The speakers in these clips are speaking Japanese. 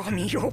神よ。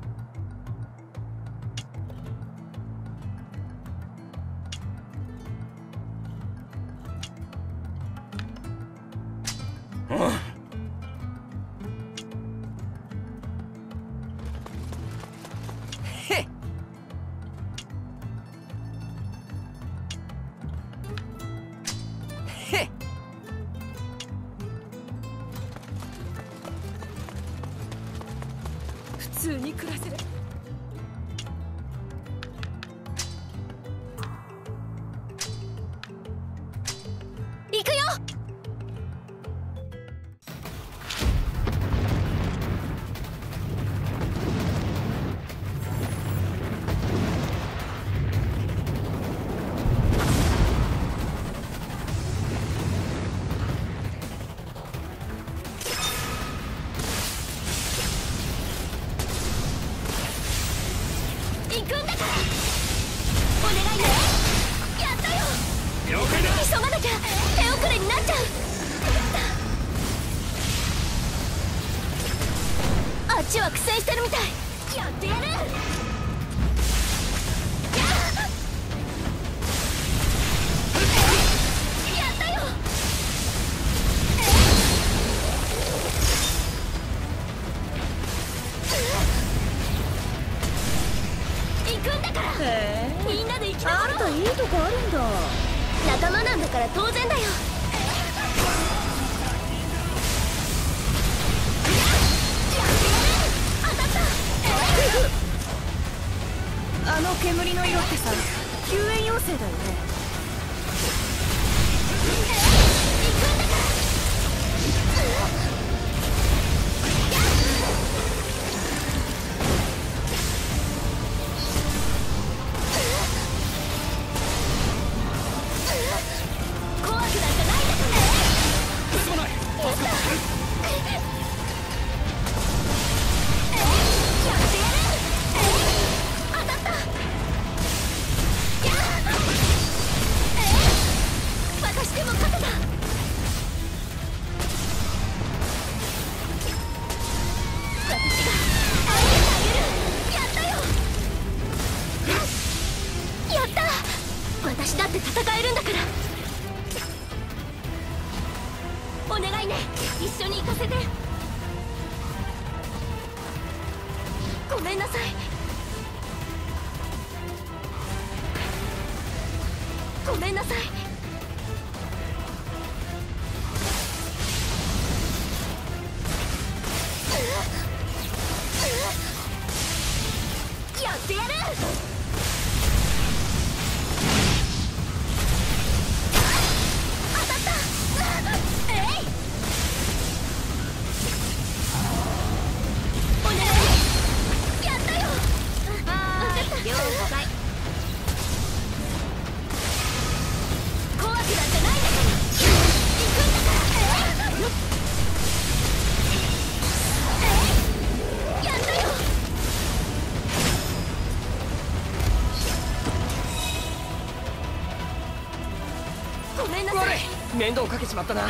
面倒かけちまったな。は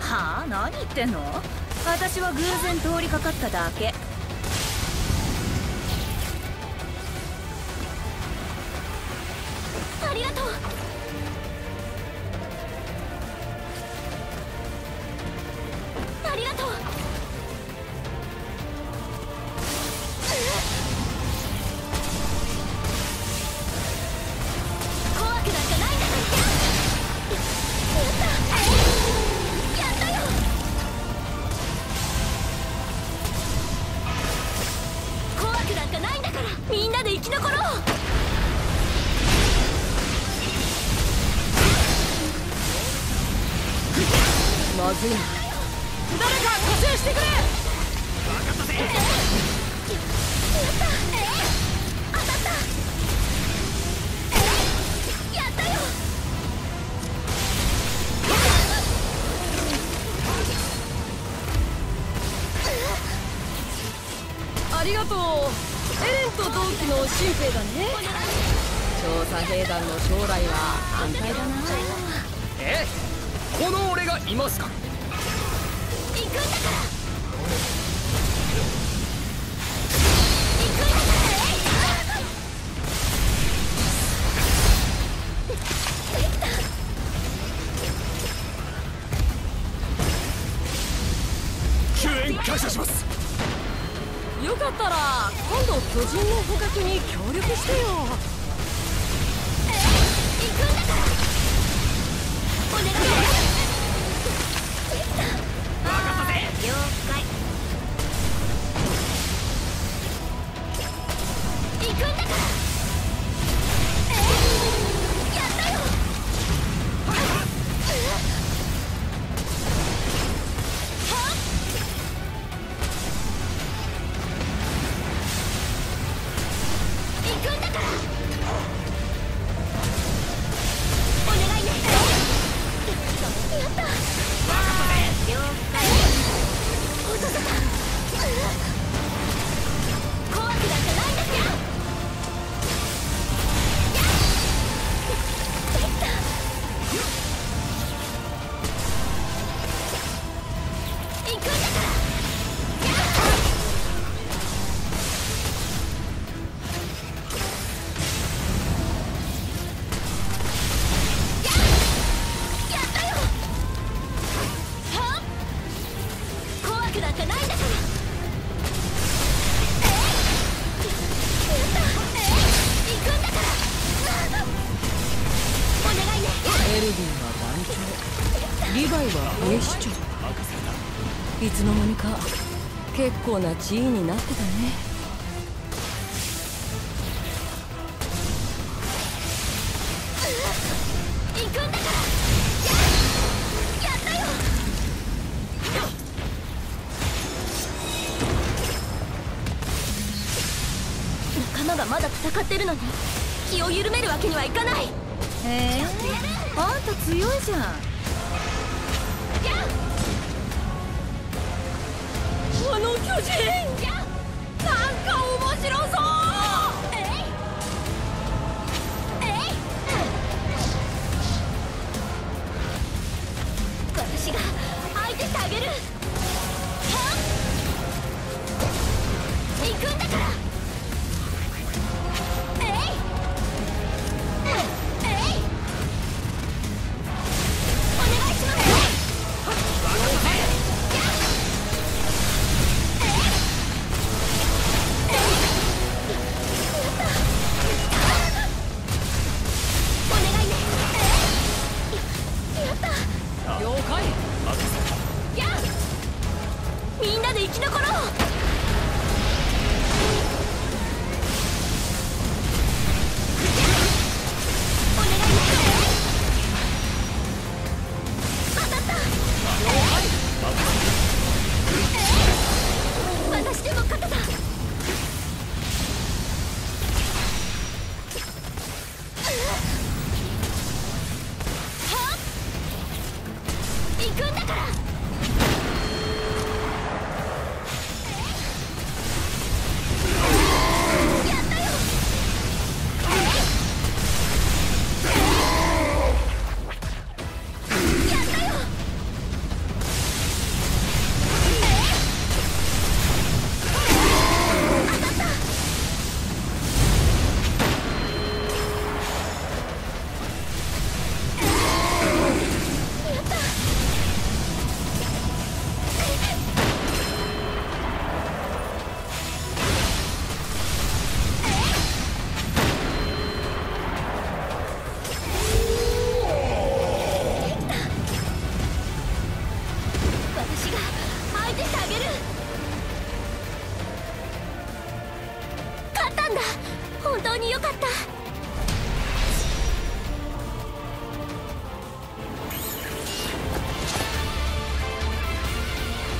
あ、何言ってんの？私は偶然通りかかっただけ。ありがとう。ありがとう。怖くなんかないんだから。みんなで生き残ろう。まずいな。誰か補充してくれ。分かったぜ。やった。当たった。やったよ。ありがとう。エレンと同期の新兵だね。調査兵団の将来は安泰だな。え、この俺がいますか？行くんだから。に感謝します。よかったら今度巨人の捕獲に協力してよ。行くんだからお願いだよ。分かったぜ。了解。行くんだからいつの間にか結構な地位になってたね。行くんだから。やったよ。仲間がまだ戦ってるのに気を緩めるわけにはいかない。へえ、あんた強いじゃん。あの巨人なんか面白そう。私が相手してあげる。行くんだから。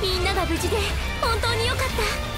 みんなが無事で本当に良かった。